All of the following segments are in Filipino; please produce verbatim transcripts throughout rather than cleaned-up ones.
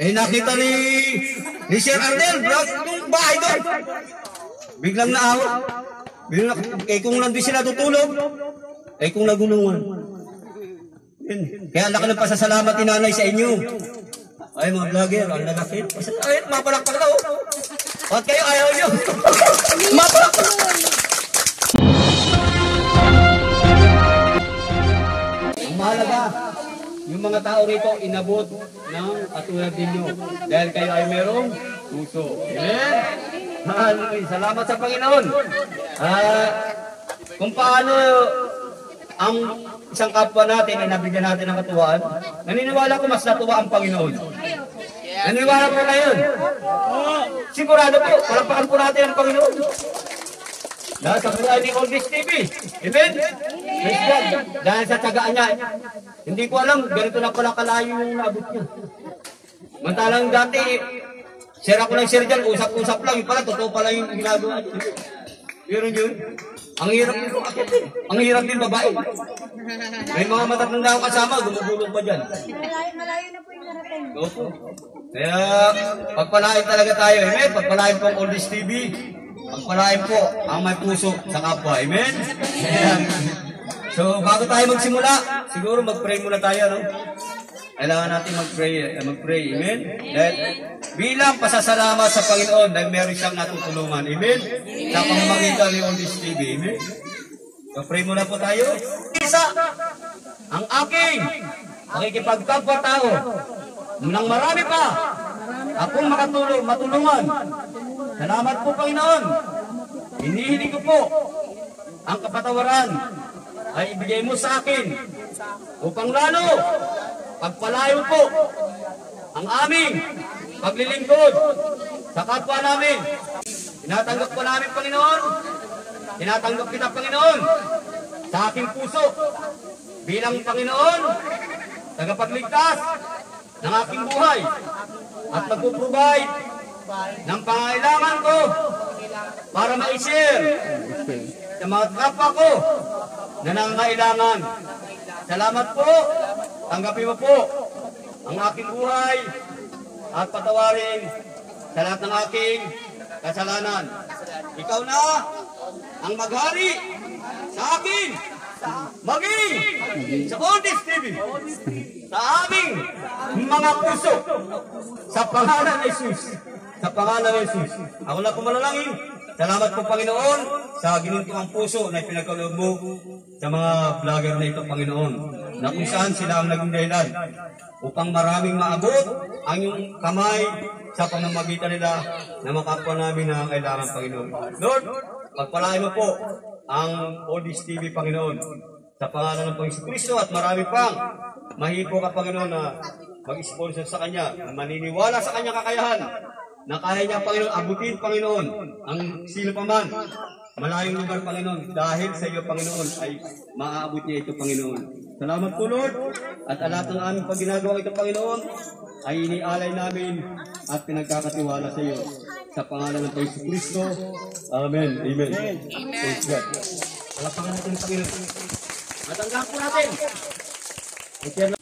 Eh, nakita ni, ni Sir Arnel, vlog ba, idol? Biglang naawa. Eh, kung nandun sila tutulog, eh, kung nagulungan. Kaya laki ng pasasalamat ni nanay sa inyo. Ay, mga vlogger, ang lalaki. Ay, mapalakpak na, oh. Ba't kayo ayaw nyo? Mapalakpak! Ang mahalaga, yung mga tao rito inabot ng katulad ninyo. Dahil kayo ay merong puso. Amen? Hallelujah. Salamat sa Panginoon. Uh, kung paano ang isang kapwa natin ay nabigyan natin ng katuwaan, naniniwala ko mas natuwa ang Panginoon. Naniniwala po ngayon. Sigurado po, palapakan po natin ang Panginoon. Dahil sa buhay ni Oldies T V. Amen? Praise God. Dahil sa tiyagaan niya, hindi ko alam, ganito na pala kalayo yung abot niya. Mantalang dati, share ako ng share dyan, usap-usap lang, yung pala, totoo pala yung ginagawa niya. Pero yun, ang hirap din, ang hirap din babae. May mga matatanda ako kasama, gumugulog pa dyan. Malayo na po yung narating. Opo. Kaya, pagpalain talaga tayo, amen? Pagpalain po ang Oldies T V. Pagpalain po ang may puso sa kapwa. Amen? Amen. So, bago tayo magsimula, siguro mag-pray muna tayo, no? Kailangan natin mag-pray. mag-pray. Amen? Dahil bilang pasasalamat sa Panginoon dahil meron siyang natutulungan. Amen? Sa pamamagitan ni Oldies T V. Amen? Mag-pray muna po tayo. Isa, ang aking makikipagkapwa-tao ng marami pa akong makatulong, matulungan. Salamat po, Panginoon. Hinihiling ko po ang kapatawaran ay ibigay mo sa akin upang lalo pagpalayo po ang aming paglilingkod sa kapwa namin. Tinatanggap po namin, Panginoon. Tinatanggap kita, Panginoon, sa aking puso bilang Panginoon, tagapagligtas ng aking buhay at magpuprovide ng pangailangan ko para ma-share sa mga kapwa ko na nangangailangan. Salamat po. Tanggapin mo po ang aking buhay at patawarin sa lahat ng aking kasalanan. Ikaw na ang maghari sa akin, maging sa Oldies T V, sa aming mga puso, sa pangalan ng Jesus. Sa pangalan ng Jesus. Ako na kumalalangin. Salamat po, Panginoon, sa ginuntuang puso na ipinagkaloob mo sa mga vlogger na ito, Panginoon, na kung saan sila ang naging dahilan upang maraming maabot ang iyong kamay sa pamamagitan nila na makapwa namin na kailangan, Panginoon. Lord, pagpalain mo po ang Oldies T V, Panginoon, sa pangalan ng Panginoon Kristo at marami pang mahipo ka, Panginoon, na mag-sponsor sa Kanya, na maniniwala sa Kanyang kakayahan, na kaya niya, Panginoon, abutin, Panginoon, ang sino pa man, malayong lugar, Panginoon, dahil sa iyo, Panginoon, ay maaabot niya ito, Panginoon. Salamat po, Lord, at lahat ng aming pagginagawa ito, Panginoon, ay inialay namin at pinagkakatiwala sa iyo. Sa pangalan ng Panginoon Kristo. Amen. Amen. Amen. Praise God. Palapakan natin, Panginoon. Matanggap po natin. Eternal.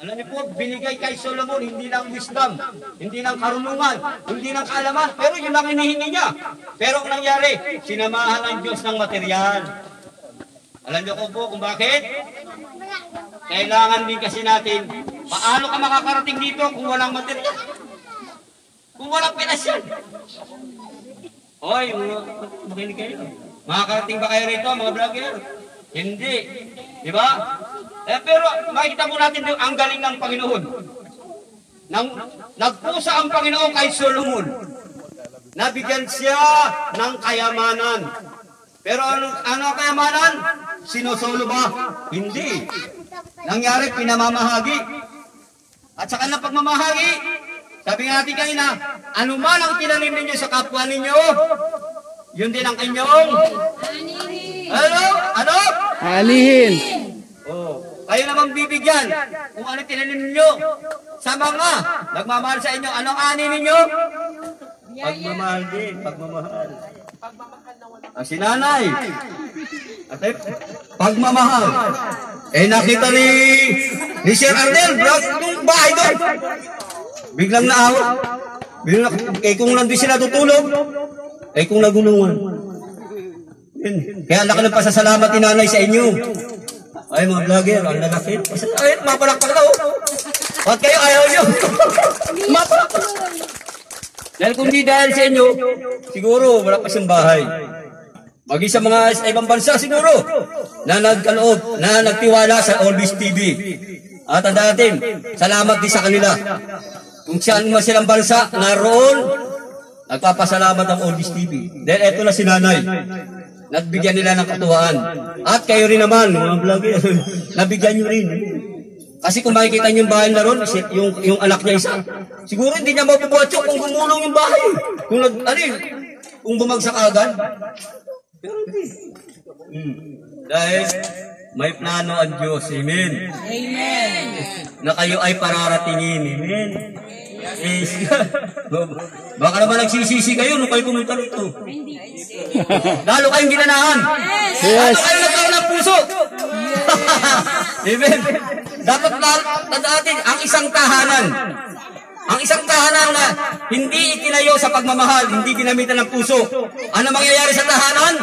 Alam niyo po, binigay kay Solomon hindi lang wisdom, hindi lang karunungan, hindi lang kaalaman, pero yun lang hinihingi niya. Pero ang nangyari, sinamahan ang Diyos ng material. Alam niyo ko po kung bakit? Kailangan din kasi natin, paano ka makakarating dito kung walang material? Kung walang pinasyan? Oy, makinig kayo. Makakarating ba kayo rito, mga vlogger? Hindi. Di ba? Eh, pero makikita po natin ang galing ng Panginoon. Nang, nagpusa ang Panginoon kay Solomon. Nabigyan siya ng kayamanan. Pero ano, ano kayamanan? Sinusolo ba? Hindi. Nangyari, pinamamahagi. At saka na pagmamahagi, sabi nga natin kanina, anuman ang tinanim ninyo sa kapwa ninyo, yun din ang inyong... Ano? Ano? Alihin. Oh, kayo naman bibigyan kung ano tinanim ninyo sa mga nagmamahal sa inyo. Anong ani ninyo? Pagmamahal din. Pagmamahal. Ang sinanay. At eh, pagmamahal. Eh nakita ni ni Sir Arnel, vlog ba ito? Biglang naawat. Biglang kaya kung nandun sila tutulog, kaya kung nagulungan. Kaya laki ng pasasalamat ni nanay sa inyo. Ay mga vlogger, ang lalakit. Ay, mapalakpak na oh. Ba't kayo ayaw nyo? Mapalakpak. Dahil kung di dahil sa inyo, siguro wala pa siyang bahay. Pag isa mga sa ibang bansa siguro na nagkaloob, na nagtiwala sa Oldies T V. At ang dating, salamat din sa kanila. Kung saan man silang bansa, naroon, nagpapasalamat ang Oldies T V. Dahil eto na si nanay. Nagbigyan nila ng katuwaan. At kayo rin naman, mga vlogger, nabigyan nyo rin. Kasi kung makikita niyo yung bahay na ron, yung, yung anak niya isa, siguro hindi niya mabubuhatsok kung gumulong yung bahay. Kung, nag, ano, kung bumagsak agad. Pero hmm. Dahil may plano ang Diyos. Amen. Amen. Na kayo ay pararatingin. Amen. Yes. Baka naman nagsisisi kayo nung kayo pumunta rito. Lalo kayong ginanahan. Yes. Lalo kayo nagkaroon ng puso. Amen. Dapat tandaatin ang isang tahanan. Ang isang tahanan na hindi itinayo sa pagmamahal, hindi ginamitan ng puso. Ano mangyayari sa tahanan?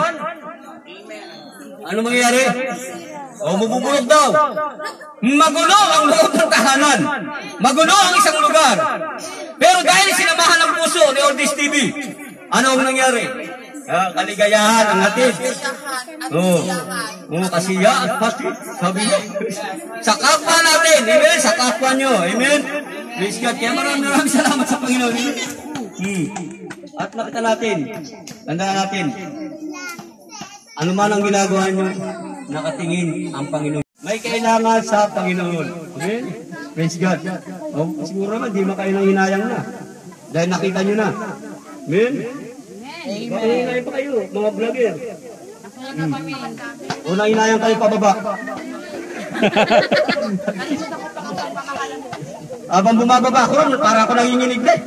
Ano mangyayari? O, mabubulog daw. Magulo ang loob ng tahanan. Magulo ang isang lugar. Pero dahil sinamahan ng puso ni Oldies T V, ano ang nangyari? Ah, kaligayahan ang hatid. Oo. Oo, kasiya at pati. Sabi niyo. Sa kapwa natin. Amen? Sa kapwa niyo. Amen? Praise God. Kaya maraming maraming salamat sa Panginoon. Hmm. At nakita natin. Tandaan natin. Ano man ang ginagawa niyo, nakatingin ang Panginoon. May kailangan sa Panginoon. Amen? Praise God. Oh, siguro naman, di makainang hinayang na. Dahil nakita niyo na. Amen? Makinay pa kayo, mga vlogger. Hmm. Una inayang kayo pababa. Abang bumababa ko, para ako nanginginig din.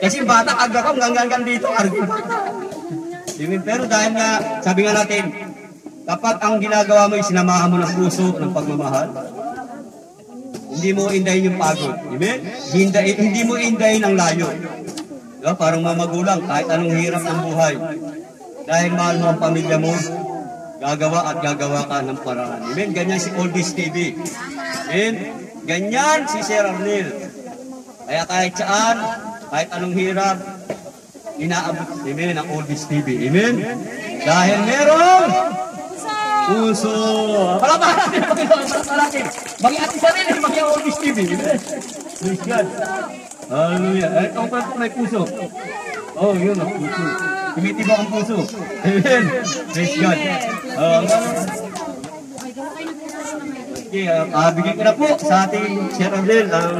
Kasi bata, aga ko, hanggang dito, argo bata. Pero dahil nga, sabi nga natin, kapag ang ginagawa mo, sinamahan mo ng puso, ng pagmamahal, hindi mo indahin yung pagod. Amen? Hindi, hindi mo indahin ang layo. Diba? Parang mga magulang, kahit anong hirap ng buhay. Dahil mahal mo ang pamilya mo, gagawa at gagawa ka ng paraan. Amen? Ganyan si Oldies T V. Amen? Ganyan si Sir Arnel. Kaya kahit saan, kahit anong hirap, inaabot. Amen? Ang Oldies T V. Amen? Dahil merong puso. Palapaan natin, palapaan natin. Mag-iati sa rin, mag-iati Oldies T V. Amen? Praise God. Hallelujah. Eh, kung pa may puso. Oh, yun ang puso. Tumitibok ang puso. Amen. Praise God. Uh, okay, uh, uh, bigay ko na po sa ating Sir Arlen ang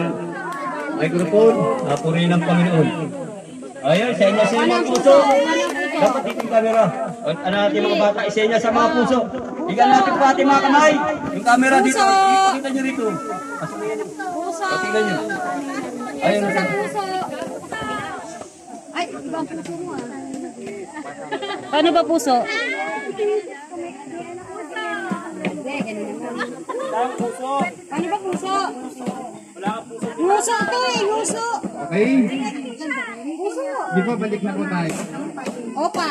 microphone. Uh, Purihin ng Panginoon. Ayun, senya sa mga puso. Dapat dito yung camera. Ano natin mga bata, isenya sa mga puso. Higaan natin po ating mga kamay. Yung camera dito. Ipakita nyo rito. Puso. Ipakita nyo. Ayun na saan. Ay, ibang puso mo ah. Paano ba puso? Puso. Paano ba puso? Wala ka puso. Puso ito eh, puso. Okay. Puso. Di ba balik na po tayo? Opa.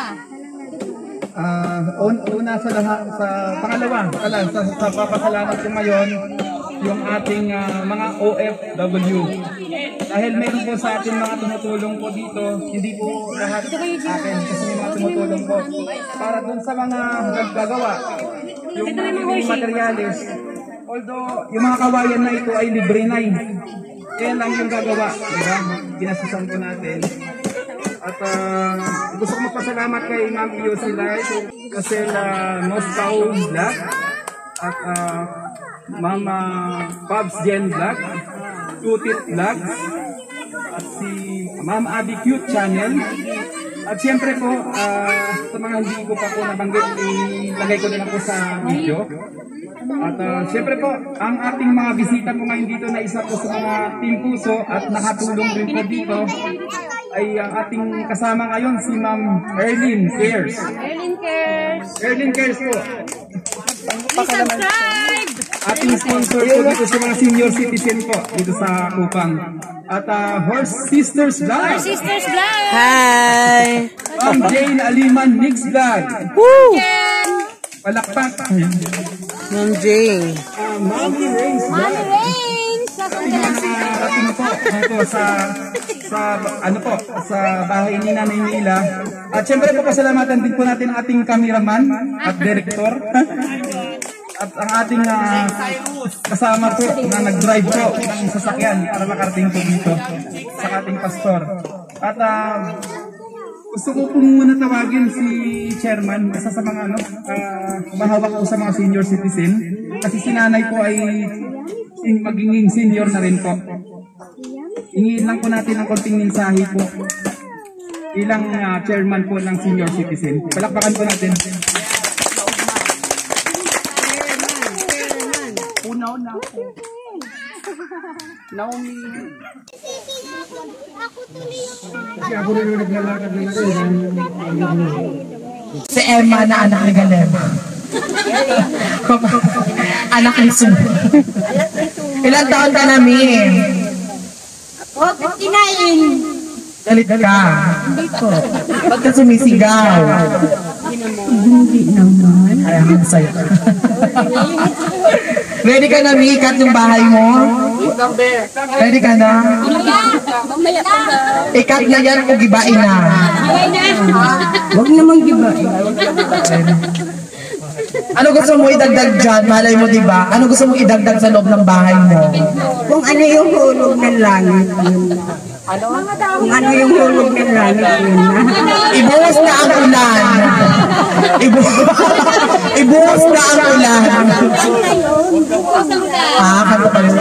Uh, un una sa lahat, sa pangalawa, sa, sa papasalamat ko ngayon, yung ating uh, mga O F W. Dahil meron po sa ating mga tumutulong po dito, hindi po lahat akin kasi may mga tumutulong po. Para dun sa mga gagawa, yung mga materialis, although yung mga kawayan na ito ay libre na eh. Kaya lang yung gagawa, diba? Ginasasan po natin. At uh, gusto ko magpasalamat kay Ma'am Yossi Light, kasi uh, Nostalong Vlog, at uh, Mama Fabz Jen Vlog, Tutit Vlog, at si Ma'am Abicute Channel. At siyempre po, uh, sa mga hindi ko pa po nabanggit, ilagay ko na lang po sa video. At uh, siyempre po, ang ating mga bisita po ngayon dito na isa po sa mga Team Puso at nakatulong rin po dito ay ang ating kasama ngayon si Ma'am Erlin Cares. Erlin Cares! Erlin Cares po! Please subscribe! ating sponsor po dito sa mga senior citizen po dito sa Kupang. At uh, Horse Sisters Black. Horse Sisters Black. Hi. Ma'am Jane Aliman Nix Black. Woo! Palakpak. Ma'am Jane. Uh, Mommy Race Black. Mommy Race. Ating po dito sa sa ano po sa bahay ni Nanay Mila. At syempre po pasalamatan din po natin ating cameraman at director. At ang ating uh, kasama po na nag-drive po ng sasakyan para makarating po dito sa ating pastor. At uh, gusto ko po muna tawagin si chairman isa sa mga ano, uh, mahawak po sa mga senior citizen. Kasi si nanay po ay magiging senior na rin po. Hingin lang po natin ang konting mensahe po. Ilang uh, chairman po ng senior citizen. Palakpakan po natin. Nauna ako. Naomi. Si Emma na anak ni Galema. Anak ni Sue. Ilang taon ka namin? fifty-nine. Galit ka. Ba't ka sumisigaw? Hindi naman. Ay, ang masaya. Ready ka na miikat yung bahay mo? Ready ka na? Ikat na yan o gibain na? Huwag namang gibain. Ano gusto mo idagdag dyan? Malay mo diba? Ano gusto mo idagdag sa loob ng bahay mo? Kung ano yung hulog ng langit. Kung ano yung hulog ng langit. Ibuhos na ang ulan. Ibuhos na ang ulan. Ah, kanta pa yun.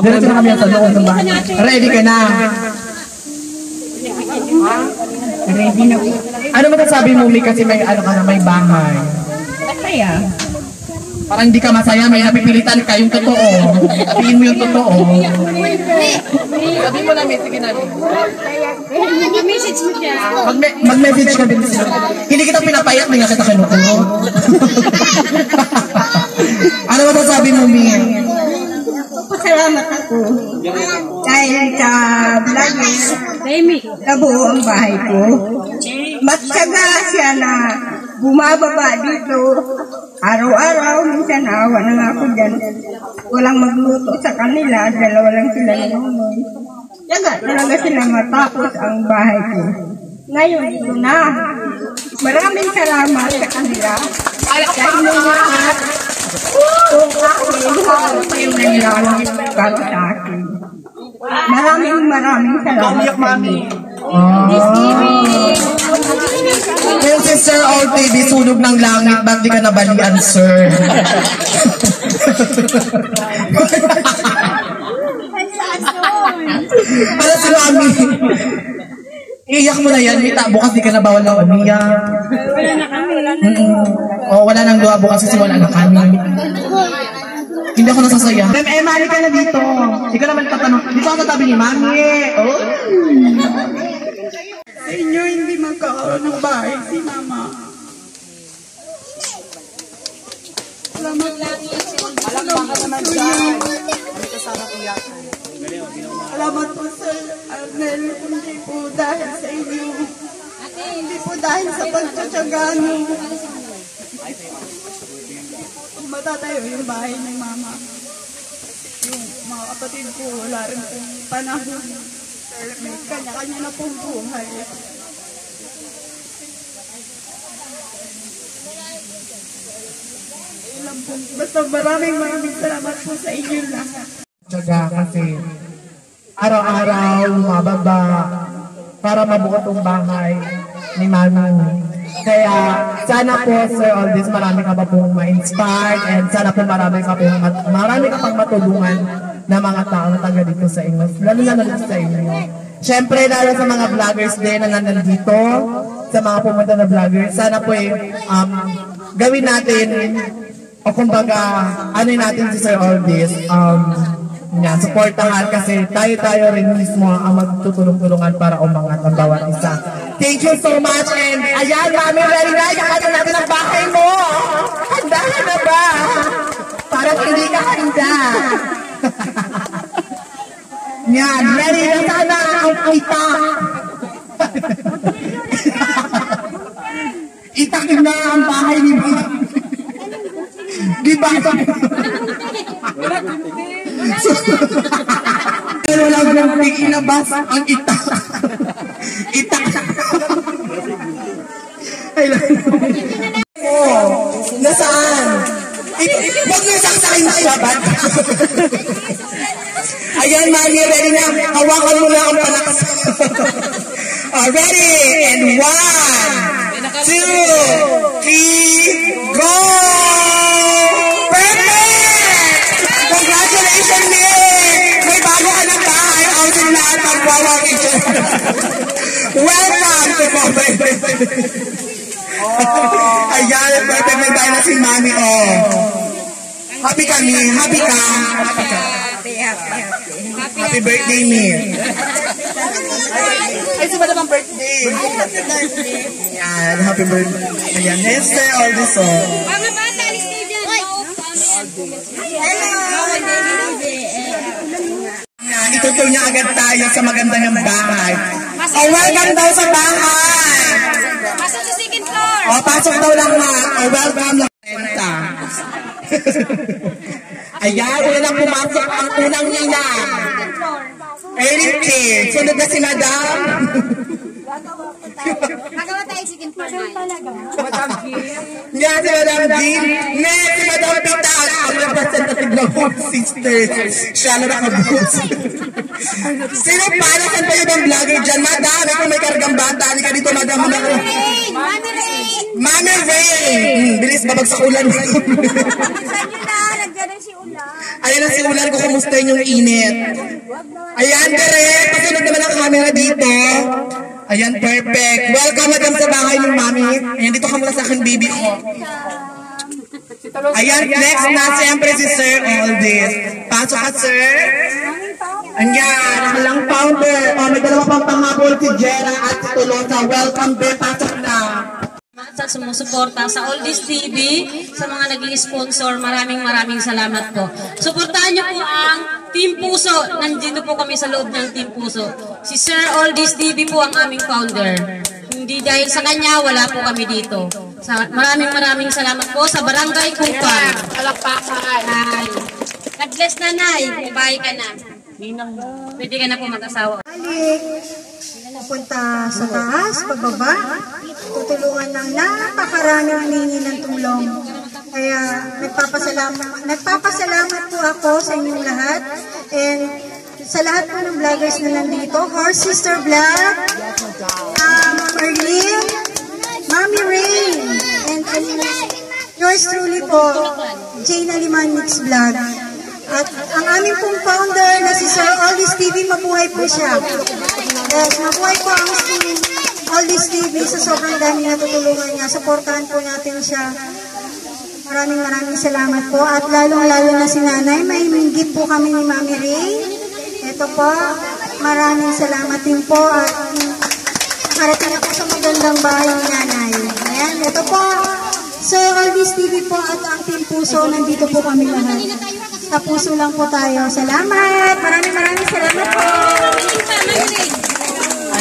Diretso na kami sa loob ng bahay. Ready ka na? Ready na po. Ano masasabi mo, Mi, kasi may ano ka na, may bahay? Masaya. Parang hindi ka masaya, may napipilitan ka, yung totoo. Sabihin mo yung totoo. Sabihin mo na, Mi, sige na, Mi. Mag-message mo siya. Mag-message ka din siya. Hindi kita pinapayak, may nga kita kinukulo. Ano masasabi mo, Mi? Pasalamat ako. Dahil sa vlogger, nabuo ang bahay ko. Matyaga siya na bumababa dito. Araw-araw, minsan awa na nga ako dyan. Walang magluto sa kanila, dalawa lang sila naman. Tiyaga talaga sila matapos ang bahay ko. Ngayon, ito na. Maraming salamat sa kanila. Sa inyong lahat. Kung ako yung nangyayawin para sa akin. Maraming maraming salamat sa inyo. Oldies T V. Yung si Sir Old T V, sunog ng langit, ba't di ka nabalian, sir? Para si Mami. Iiyak mo na yan, Mita. Bukas di ka na bawal na umiyak. Wala na kami, wala na. Oo, wala nang luha bukas kasi wala na kami. Hindi ako nasasaya. Ma'am Emma, hali ka na dito. Hindi ka naman tatanong. Dito ako tatabi ni Mami. Oh. Sa inyo, hindi magkaroon ng bahay si Mama. Salamat lang. Salamat naman siya. Kami kasama iyakan. Salamat po, Sir Arnel. Hindi po dahil sa inyo. Hindi po dahil sa pagtsatsagaan mo. Matatayo yung bahay ng mama. Yung mga kapatid ko, wala rin pong panahon. May kanya-kanya na pong buhay. Ilang pong, basta maraming maraming salamat po sa inyo lahat. Tsaga kasi araw-araw, mababa, para mabuo tong bahay ni Mama. Kaya sana po, Sir Oldies, marami ka pa pong ma-inspire and sana po marami ka pong marami ka pang matulungan na mga tao na taga dito sa inyo. Lalo na dito sa inyo. Siyempre, lalo sa mga vloggers din na nandito, sa mga pumunta na vloggers, sana po eh, um, gawin natin, o kumbaga, ano natin si Sir Oldies, um, niya, supportahan kasi tayo-tayo rin mismo ang magtutulong-tulungan para umangat ang bawat isa. Thank you so much and ayan, Mami, very nice. Handa natin ang bahay mo. Handa na ba? Dapat kenikah tidak? Nyan, dari sana ang kita. Itakin na ang bahay ni Bro. Gibasa. Pero lang lang pinabas ang itak. Itak. Ay lang. Oh, nasaan? Huwag nyo saksakin na ilaban. Ayan, Manny, ready na. Hawakan mo na ang panakas. Ready, and one. Two, three, go! Perfect! Congratulations, Nick! May bago ka ng bahay. Ako din lahat ang bawang ito. Welcome to Popeye. Ayan, perfect. May bahay na si Mami. Oh. Happy kami. Happy ka. Happy ka. Happy birthday, Nick. Ay, suba naman birthday. Ay, happy birthday. Ayan, happy birthday. Ayan, let's say all this all. Mga bata, alis kayo dyan. Ayan, itutuloy niya agad tayo sa maganda ng bahay. Oh, welcome daw sa bahay. Pasok sa second floor. Oh, pasok daw lang na. Oh, welcome lang. Ayan, unang pumasok ang unang nina. Erlin Cares. Sunod na si Madam. Magawa tayo chicken for nine. Madam Gil. Yan si Madam Gil. Next si Madam Pital. Ang representative ng Horse Sisters. Siya na nakabos. Sino pa? Saan pa yung vlogger dyan? Madam, ako may kargang bata. Hindi ka dito, Madam. Mommy Rain! Mommy Rain! Mommy Rain! Bilis, babagsak ulan. Saan yun na? Nagdyan na si ulan. Ayan na si ulan ko. Kumustahin yung init. Ayan, direct. Pasunod naman ang camera dito. Ayan, perfect. Welcome na kami sa bahay ng mami. Ayan, dito kami sa akin, baby ko. Ayan, next na siyempre si Sir Oldies. Pasok ka, Sir. Ayan, nakalang founder. Oh, may dalawa pang panghabol si Jera at si Tolosa. Welcome, be. Pasok na. Sa sumusuporta sa Oldies T V, sa mga nag-i-sponsor, maraming maraming salamat po. Suportahan niyo po ang Team Puso. Nandito po kami sa loob ng Team Puso. Si Sir Oldies T V po ang aming founder. Hindi dahil sa kanya, wala po kami dito. Sa, maraming maraming salamat po sa Barangay Kupal. Palakpakan. God-bless na, Nay. Mabahay ka na. Pwede ka na po mag-asawa. Pupunta sa taas, pagbaba, tutulungan ng napakaraming ninyo ng tulong. Kaya nagpapasalamat, nagpapasalamat po ako sa inyong lahat. And sa lahat po ng vloggers na nandito, Horse Sister Black, um, Erlin, Mommy Rain, and um, yours truly po, Jane Aliman Nix Black. At ang aming pong founder na si Sir Oldies T V, mabuhay po siya. Yes, mabuhay po ang team Oldies T V sa sobrang dami na tutulungan niya. Suportahan po natin siya. Maraming maraming salamat po. At lalong-lalo na si Nanay, may minggit po kami ni Mami Ray. Ito po, maraming salamat din po. At marating na po sa magandang bahay ni Nanay. Ayan, ito po. So, Oldies T V po at ang Team Puso, nandito po kami lahat. Sa puso lang po tayo. Salamat! Maraming maraming salamat po!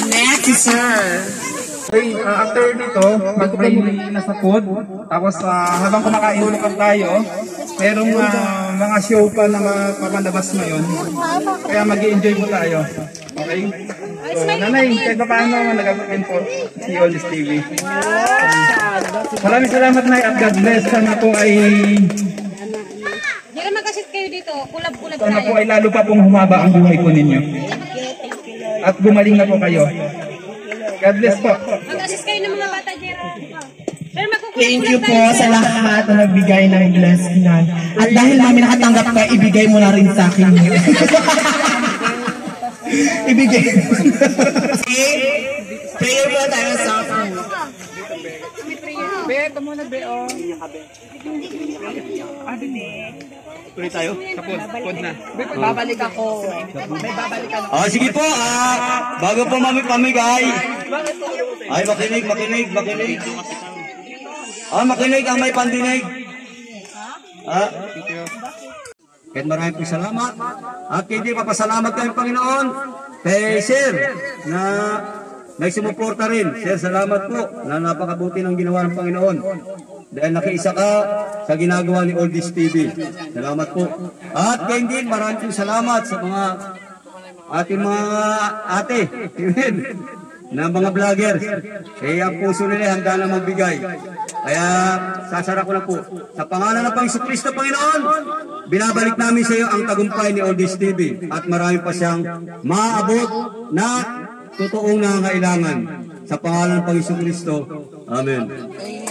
Next is sir. Okay, uh, after nito, mag-pray na sa food. Tapos uh, habang kumakain ulit tayo, merong uh, mga show pa na mapapalabas ngayon. Kaya mag-i-enjoy mo tayo. Okay? So, nanay, kahit pa paano, nag-a-pin po si Oldies T V. Maraming salamat, Nay, at God bless. Sana po ay... Hindi naman kasi kayo dito, kulab-kulab tayo. Sana po ay lalo pa pong humaba ang buhay po ninyo. At gumaling na po kayo. God bless po. Mag-assist kayo ng mga bata, Jera. Thank you po sa lahat na nagbigay ng blessing. At dahil namin nakatanggap ka, ibigay mo na rin sa akin. Ibigay mo. Okay? Prayer po tayo sa akin. Be, tamo na be, oh. Adi ni. Tuloy tayo. Kapod, pod na. Babalik ako. May babalik ako. Oh, sige po, ah. Bago po mamig-pamigay. Ay, makinig, makinig, makinig. Ah, makinig ang may pandinig. Ah, thank you. Kaya maraming po salamat. At hindi papasalamat kayo Panginoon kay Sir na nagsumuporta rin. Sir, salamat po na napakabuti ng ginawa ng Panginoon. Dahil nakiisa ka sa ginagawa ni Oldies T V. Salamat po. At kayo din maraming salamat sa mga ating mga ate. Amen. Na mga vlogger, eh ang puso nila handa na magbigay. Kaya sasara ko na po. Sa pangalan ng Panginoong Kristo Panginoon, binabalik namin sa iyo ang tagumpay ni Oldies T V at marami pa siyang maabot na totoong nangangailangan. Sa pangalan ng Panginoong Kristo, Amen.